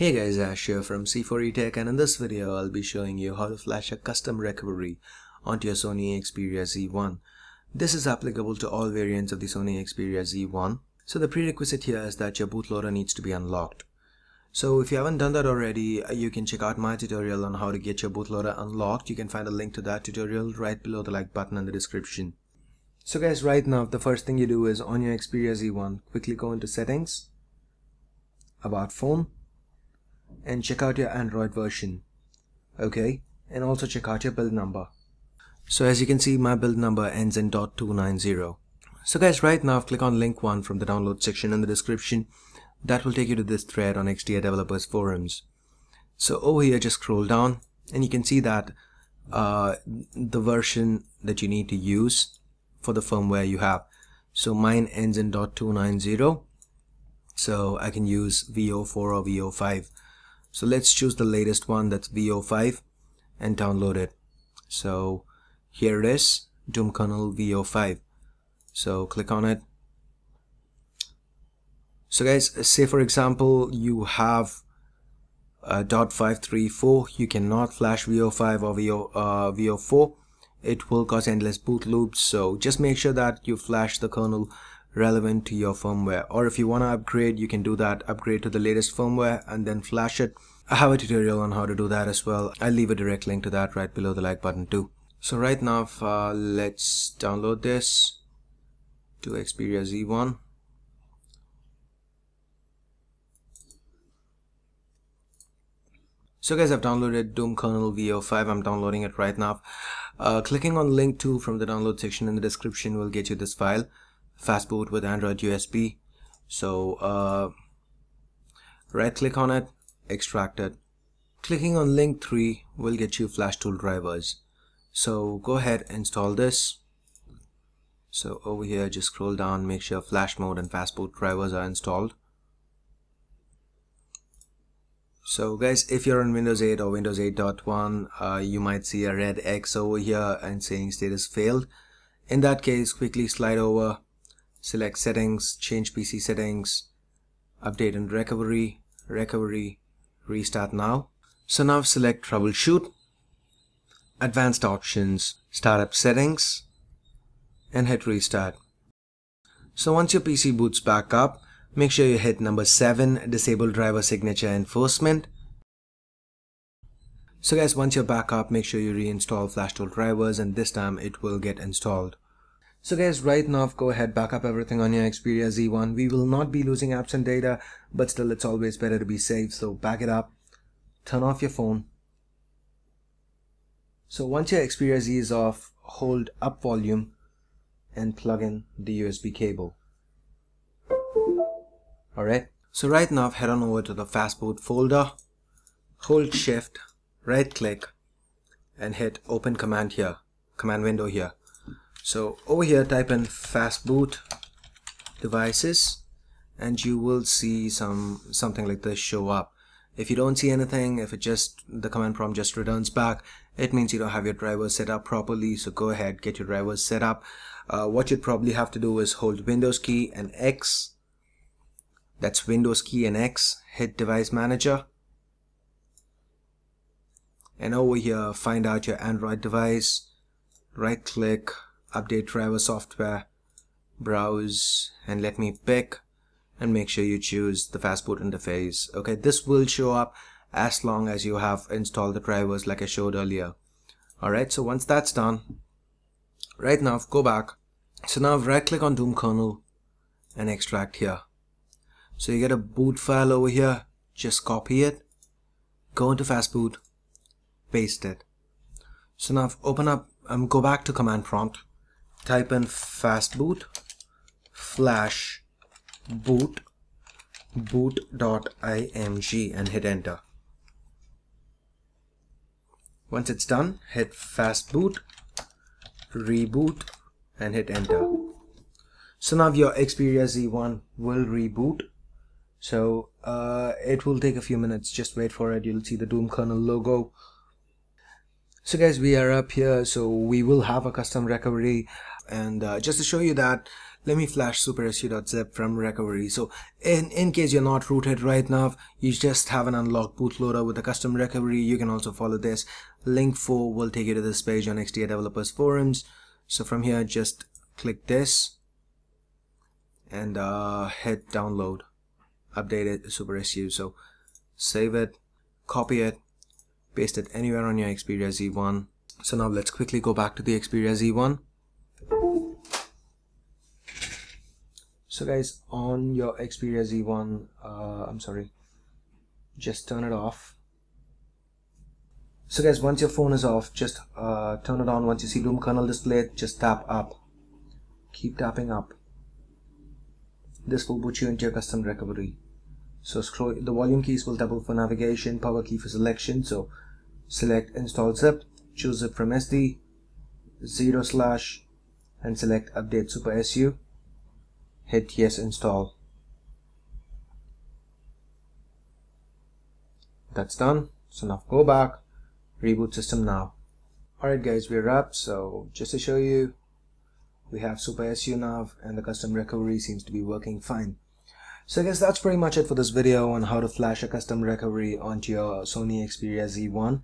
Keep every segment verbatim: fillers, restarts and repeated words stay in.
Hey guys, Ash here from C four E Tech, and in this video I'll be showing you how to flash a custom recovery onto your Sony Xperia Z one. This is applicable to all variants of the Sony Xperia Z one. So the prerequisite here is that your bootloader needs to be unlocked. So if you haven't done that already, you can check out my tutorial on how to get your bootloader unlocked. You can find a link to that tutorial right below the like button in the description. So guys, right now the first thing you do is on your Xperia Z one, quickly go into settings, about phone, and check out your Android version, okay, and also check out your build number. So as you can see, my build number ends in dot two nine zero. So guys, right now click on link one from the download section in the description. That will take you to this thread on X D A Developers Forums. So over here, just scroll down and you can see that uh, the version that you need to use for the firmware you have. So mine ends in dot two nine zero, so I can use V zero four or V zero five. So let's choose the latest one, that's V zero five, and download it. So here it is, Doom kernel V zero five. So click on it. So guys, say for example you have uh, dot five three four, you cannot flash V zero five or V zero four. It will cause endless boot loops, so just make sure that you flash the kernel relevant to your firmware, or if you want to upgrade, you can do that, upgrade to the latest firmware and then flash it. I have a tutorial on how to do that as well. I'll leave a direct link to that right below the like button too. So right now uh, let's download this to Xperia Z one. So guys, I've downloaded Doom kernel V zero five. I'm downloading it right now. Uh, clicking on link two from the download section in the description will get you this file, Fastboot with Android U S B. So uh, right click on it, extract it. Clicking on link three will get you Flash Tool drivers. So go ahead, install this. So over here, just scroll down, make sure flash mode and fastboot drivers are installed. So guys, if you're on Windows eight or Windows eight point one, uh, you might see a red X over here and saying status failed. In that case, quickly slide over, select settings, change P C settings, update and recovery, recovery, restart now. So now select troubleshoot, advanced options, startup settings, and hit restart. So once your P C boots back up, make sure you hit number seven, disable driver signature enforcement. So guys, once you're back up, make sure you reinstall Flash Tool drivers, and this time it will get installed. So guys, right now go ahead, back up everything on your Xperia Z one. We will not be losing apps and data, but still it's always better to be safe, so back it up, turn off your phone. So once your Xperia Z is off, hold up volume and plug in the U S B cable. Alright, so right now head on over to the Fastboot folder, hold shift, right click, and hit open command here, command window here. So over here type in Fastboot devices and you will see some something like this show up. If you don't see anything, if it just the command prompt just returns back, it means you don't have your drivers set up properly. So go ahead, get your drivers set up. Uh, what you'd probably have to do is hold Windows key and X. That's Windows key and X. Hit Device Manager. And over here, find out your Android device. Right click, update driver software, browse, and let me pick. And make sure you choose the Fastboot interface. Okay, this will show up as long as you have installed the drivers like I showed earlier. Alright, so once that's done, right now go back. So now right click on Doom kernel and extract here. So you get a boot file over here, just copy it, go into Fastboot, paste it. So now open up, um, go back to command prompt, type in Fastboot flash boot boot.img and hit enter. Once it's done, hit fastboot reboot and hit enter. So now your Xperia Z one will reboot. So uh, it will take a few minutes, just wait for it. You'll see the Doom kernel logo. So guys, we are up here, so we will have a custom recovery, and uh, just to show you that let me flash SuperSU.zip from recovery. So in, in case you're not rooted right now, you just have an unlocked bootloader with a custom recovery, you can also follow this. Link four will take you to this page on X D A Developers Forums. So from here, just click this and uh, hit download, updated SuperSU. So save it, copy it, paste it anywhere on your Xperia Z one. So now let's quickly go back to the Xperia Z one. So guys, on your Xperia Z one, uh, I'm sorry, just turn it off. So guys, once your phone is off, just uh, turn it on. Once you see Doom kernel displayed, just tap up. Keep tapping up. This will boot you into your custom recovery. So scroll, the volume keys will double for navigation, power key for selection. So select install zip, choose zip from S D, zero slash, and select update SuperSU. Hit yes, install. That's done. So now go back, reboot system now. Alright guys, we're up. So just to show you, we have SuperSU now and the custom recovery seems to be working fine. So I guess that's pretty much it for this video on how to flash a custom recovery onto your Sony Xperia Z one.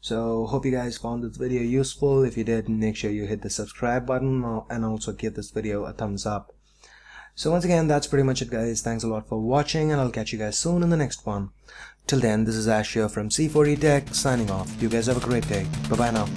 So hope you guys found this video useful. If you did, make sure you hit the subscribe button and also give this video a thumbs up. So once again, that's pretty much it guys. Thanks a lot for watching and I'll catch you guys soon in the next one. Till then, this is Ash here from C four E Tech signing off. You guys have a great day. Bye bye now.